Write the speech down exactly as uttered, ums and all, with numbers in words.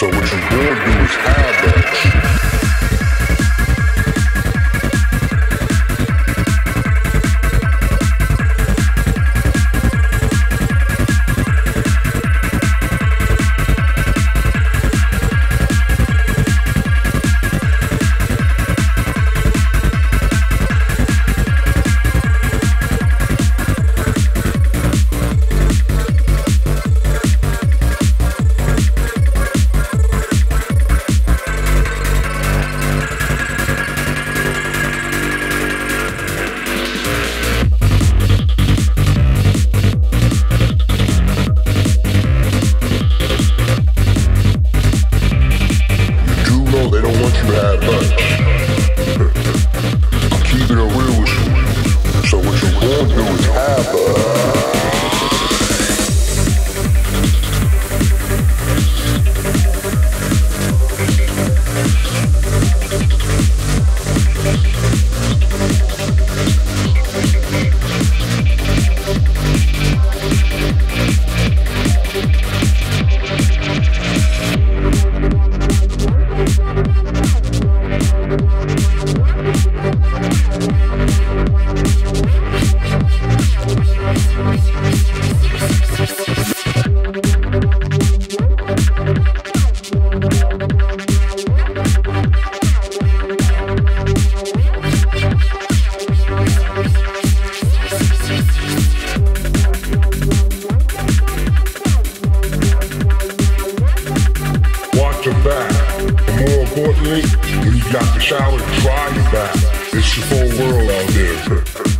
So what you gonna do is add that. When you got the shower, dry your back. It's your whole world out there.